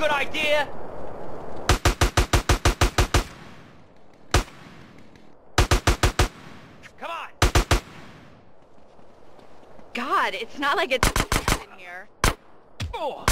good idea? Come on! God, it's not like it's in here. Oh.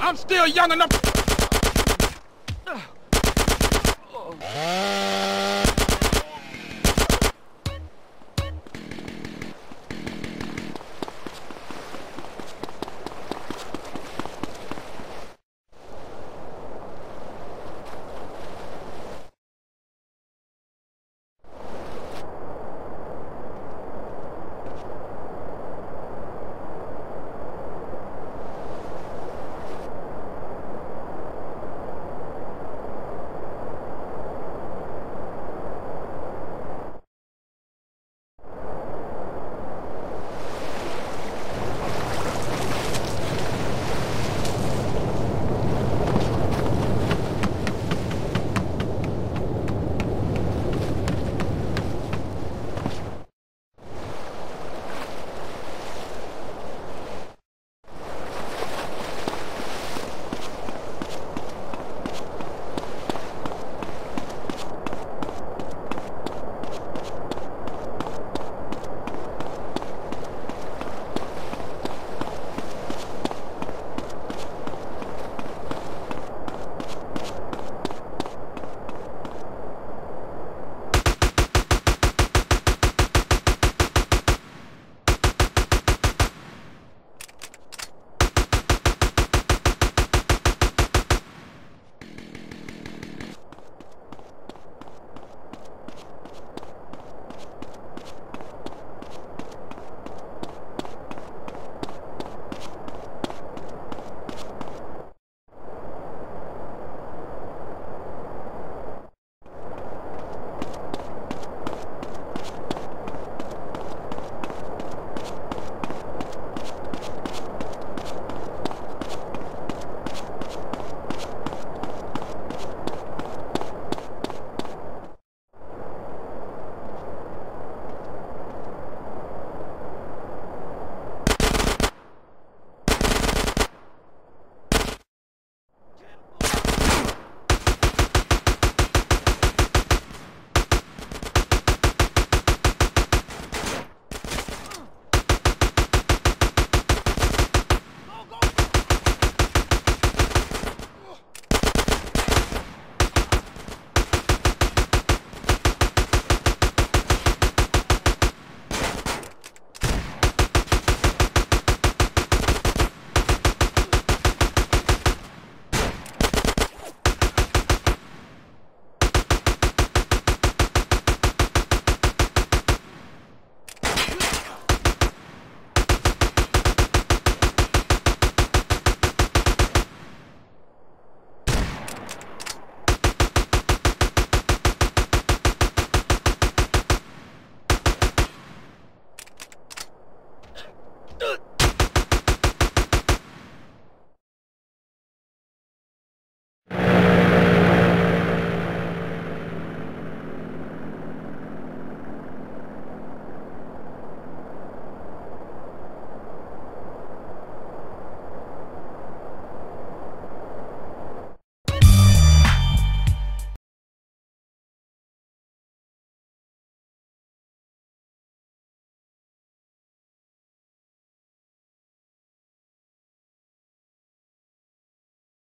I'm still young enough.